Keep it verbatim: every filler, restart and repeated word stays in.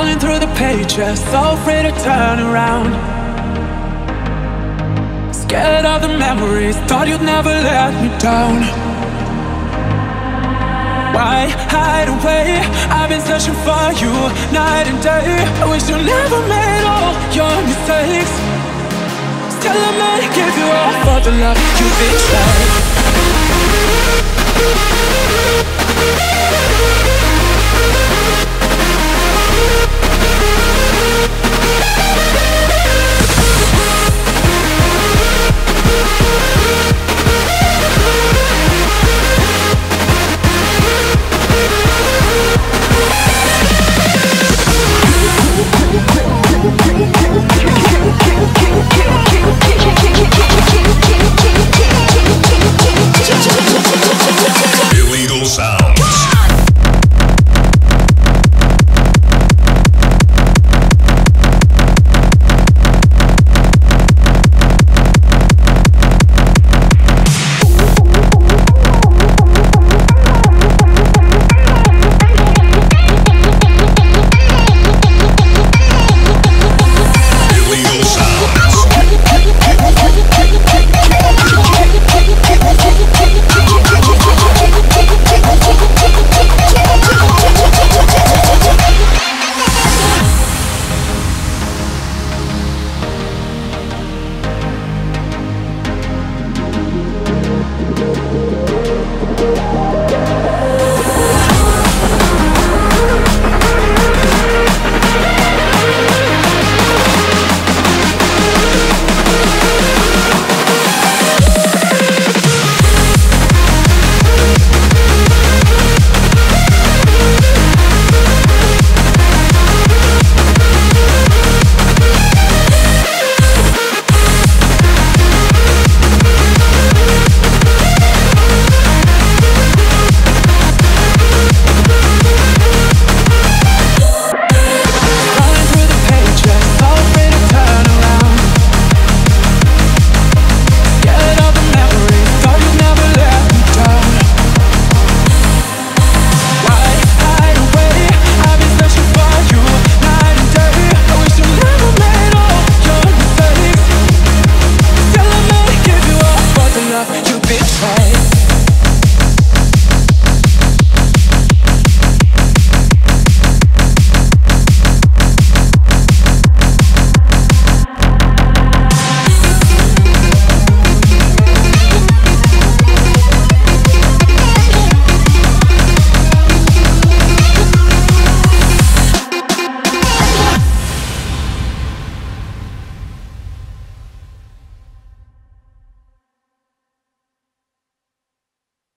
Scrolling through the pages, so free to turn around. Scared of the memories, thought you'd never let me down. Why hide away? I've been searching for you night and day. I wish you never made all your mistakes. Still I may give you all for the love you betrayed.